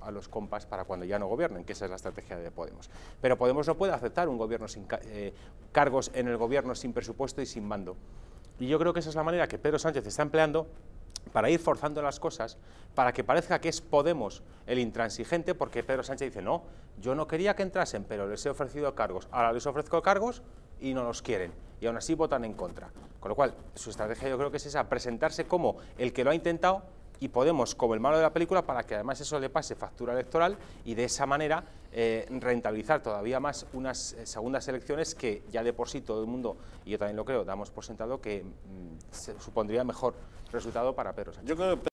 a los compas para cuando ya no gobiernen, que esa es la estrategia de Podemos. Pero Podemos no puede aceptar un gobierno sin cargos en el gobierno, sin presupuesto y sin mando. Y yo creo que esa es la manera que Pedro Sánchez está empleando para ir forzando las cosas, para que parezca que es Podemos el intransigente, porque Pedro Sánchez dice, no, yo no quería que entrasen, pero les he ofrecido cargos, ahora les ofrezco cargos y no los quieren, y aún así votan en contra. Con lo cual, su estrategia yo creo que es esa, presentarse como el que lo ha intentado, y Podemos como el malo de la película, para que además eso le pase factura electoral y de esa manera rentabilizar todavía más unas segundas elecciones que ya de por sí todo el mundo, y yo también lo creo, damos por sentado que supondría mejor resultado para Pedro Sánchez.